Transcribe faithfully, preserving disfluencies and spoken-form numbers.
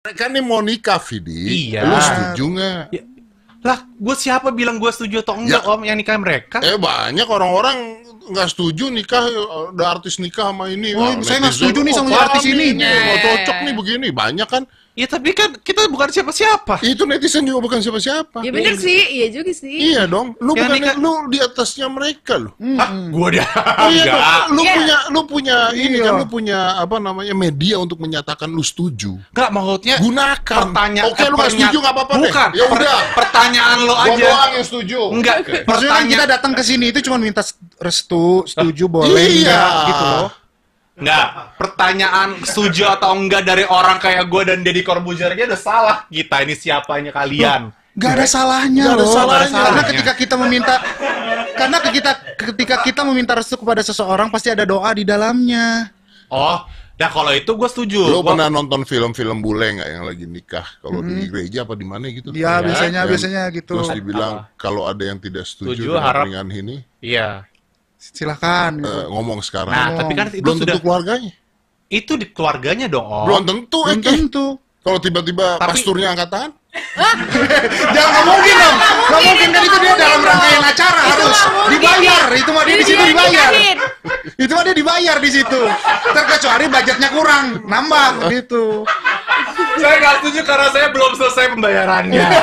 Mereka nih mau nikah, Fidik. Iya. Lu setuju nggak? Ya. Lah, gue siapa bilang gue setuju atau enggak, ya. Om, yang nikah mereka? Eh, banyak orang-orang nggak setuju nikah, ada artis nikah sama ini. Oh, saya nggak setuju nih sama artis ini. Nggak cocok nih begini, banyak kan. Ya, tapi kan kita bukan siapa-siapa. Itu netizen juga bukan siapa-siapa. Ya bener sih, iya juga sih. Iya dong, lu bukan, lu di atasnya mereka lo. Hah? Gue dia. Lu punya, lu punya ini kan, lu punya apa namanya media untuk menyatakan lu setuju. Nggak, maksudnya gunakan. Oke, lu nggak setuju nggak apa-apa deh. Ya udah. Pertanyaan lo aja. Gua doang yang setuju. Enggak. Maksudnya kan kita datang ke sini itu cuma minta restu, setuju boleh enggak gitu loh. Enggak, pertanyaan setuju atau enggak dari orang kayak gue dan Deddy Corbuzier aja udah salah. Kita ini siapanya kalian? Gak ada salahnya loh. Karena ketika kita meminta, karena kita ketika kita meminta restu kepada seseorang pasti ada doa di dalamnya. Oh, nah kalau itu gue setuju. Lo gua... pernah nonton film-film bule nggak yang lagi nikah? Kalau hmm. di gereja apa di mana gitu? Iya, biasanya yang, biasanya gitu. Terus dibilang kalau ada yang tidak setuju harap dengan ini. Iya. Silahkan uh, ngomong sekarang. Nah, ngomong. Tapi kan itu belum tentu sudah... keluarganya. Itu di keluarganya dong. Om. Belum tentu, belum tentu. Kalau tiba-tiba tapi... pasturnya angkatan? Jangan ngomongin dong. Nggak mungkin kan itu dia dalam rangkaian acara harus dibayar. Itu mah dia di situ dibayar. Itu mah dia dibayar di situ. Terkecuali budgetnya kurang, nambah gitu. Saya nggak setuju karena saya belum selesai pembayarannya.